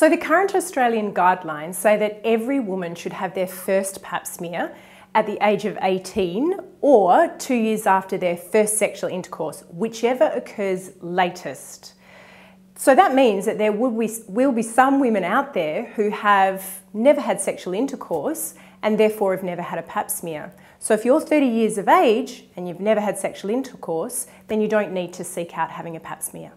So the current Australian guidelines say that every woman should have their first Pap smear at the age of 18 or 2 years after their first sexual intercourse, whichever occurs latest. So that means that there will be some women out there who have never had sexual intercourse and therefore have never had a Pap smear. So if you're 30 years of age and you've never had sexual intercourse, then you don't need to seek out having a Pap smear.